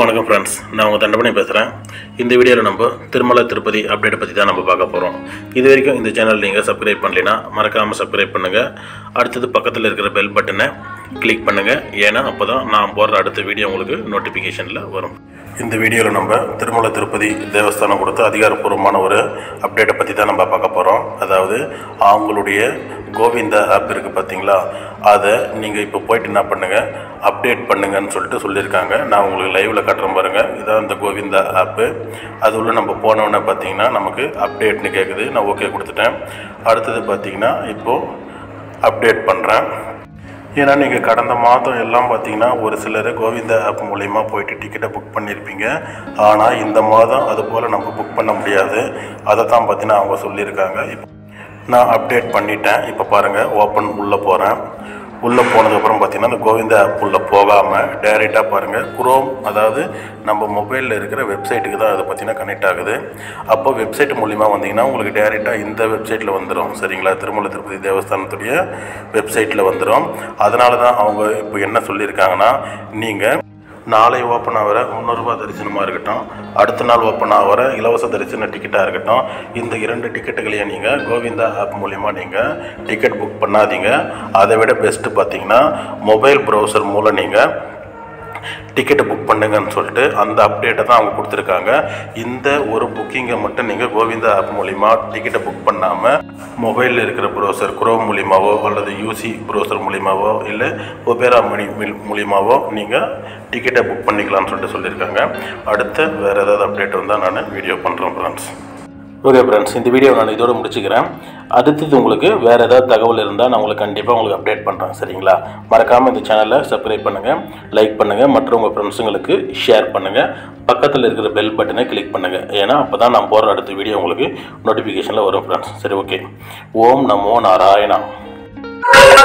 वणक्कम friends ना उंगा तंडपणी पेसुरेन इंद वीडियो नम्ब तिरुमला तिरुपति अपडेट पत्ति तान नम्ब पार्क्क पोरोम इदु वरैक्कुम इंद चैनल नींगा सब्सक्राइब पण्णलेना मरक्कामा सब्सक्राइब पण्णुंगा अडुत्तु पक्कत्तुल इरुक्किற बेल बटனை क्लिक पण्णुंगा एना अप्पोदा नान पोडற अडुत्त वीडियो उंगलुक्कु नोटिफिकेशनல वரும் इंद वीडियोல நம்ம திருமலை திருப்பதி தேவஸ்தானம் கொடுத்த அதிகாரப்பூர்வமான ஒரு அப்டேட் பத்தி தான் நம்ம பார்க்க போறோம் அதாவது அவங்களுடைய கோவிந்தா ஆப் இருக்கு பாத்தீங்களா அத நீங்க இப்ப போய் என்ன பண்ணுங்க அப்டேட் பண்ணுங்கன்னு சொல்லிருக்காங்க நான் உங்களுக்கு லைவ்ல காட்றேன் பாருங்க இதான் அந்த கோவிந்தா ஆப் அதுல நம்ம போனவன பாத்தீங்கன்னா நமக்கு அப்டேட்னு கேக்குது நான் ஓகே கொடுத்துட்டேன் அடுத்து பாத்தீங்கன்னா இப்போ அப்டேட் பண்றேன் ஏன்னா நீங்க கடந்த மாதம் எல்லாம் பாத்தீங்கன்னா ஒரு சிலர் கோவிந்தா ஆப் மூலமா போய் டிக்கெட் புக் பண்ணிருப்பீங்க ஆனா இந்த மாதம் அது போல நம்ம புக் பண்ண முடியாது அத தான் பாத்தீங்கன்னா அவங்க சொல்லிருக்காங்க நான் அப்டேட் பண்ணிட்டேன் இப்ப பாருங்க ஓபன் உள்ள போறேன் உள்ள போனதுக்கு அப்புறம் பாத்தீங்கன்னா அந்த கோவிந்தா ஆப் உள்ள போகாம டைரக்டா பாருங்க குரோம் அதாவது நம்ம மொபைல்ல இருக்கிற வெப்சைட்டுக்கு தான் அது பாத்தீங்கன்னா கனெக்ட் ஆகுது அப்ப வெப்சைட் மூலமா வந்தீங்கன்னா உங்களுக்கு டைரக்டா இந்த வெப்சைட்ல வந்துரும் சரிங்களா திருமலை திருப்பதி தேவஸ்தானத்துடைய வெப்சைட்ல வந்துரும் அதனால தான் அவங்க இப்போ என்ன சொல்லிருக்காங்கன்னா நீங்க நாளை ஓப்பன் ஆகிற 300 ரூபாய் தரிசனமாக இருக்கட்டும் அடுத்த நாள் ஓப்பன் ஆகிற இலவச தரிசன டிக்கெட்டாக இருக்கட்டும் இந்த இரண்டு டிக்கெட்டுகளையும் நீங்கள் கோவிந்தா ஆப் மூலமா நீங்கள் டிக்கெட் புக் பண்ணாதீங்க அதை விட பெஸ்ட்டு பார்த்தீங்கன்னா மொபைல் ப்ரௌசர் மூலம் நீங்கள் டிக்கெட் புக் பண்ணுங்கன்னு சொல்லிட்டு அந்த அப்டேட்டை தான் அவங்க கொடுத்துருக்காங்க இந்த ஒரு புக்கிங்கை மட்டும் நீங்கள் கோவிந்தா ஆப் மூலமா டிக்கெட்டை புக் பண்ணாமல் மொபைலில் இருக்கிற ப்ரௌசர் குரோம் மூலிமாவோ அல்லது யூசி ப்ரௌசர் மூலிமாவோ இல்லை ஒபேரா மூலிமாவோ நீங்கள் டிக்கெட்டை புக் பண்ணிக்கலாம்னு சொல்லிட்டு சொல்லியிருக்காங்க அடுத்த வேறு ஏதாவது அப்டேட் வந்தால் நான் வீடியோ பண்ணுறேன் ஃப்ரெண்ட்ஸ் ஓகே ஃப்ரெண்ட்ஸ் இந்த வீடியோ நான் இதோட முடிச்சுக்கிறேன் அடுத்தது உங்களுக்கு வேறு ஏதாவது தகவல் இருந்தால் நான் உங்களுக்கு கண்டிப்பாக உங்களுக்கு அப்டேட் பண்ணுறேன் சரிங்களா மறக்காமல் இந்த சேனலை சப்ஸ்கிரைப் பண்ணுங்கள் லைக் பண்ணுங்கள் மற்றும் உங்கள் ஃப்ரெண்ட்ஸுங்களுக்கு ஷேர் பண்ணுங்கள் பக்கத்தில் இருக்கிற பெல் பட்டனை கிளிக் பண்ணுங்கள் ஏன்னா அப்போ தான் நான் போடுற அடுத்த வீடியோ உங்களுக்கு நோட்டிஃபிகேஷனில் வரும் ஃப்ரெண்ட்ஸ் சரி ஓகே ஓம் நமோ நாராயணா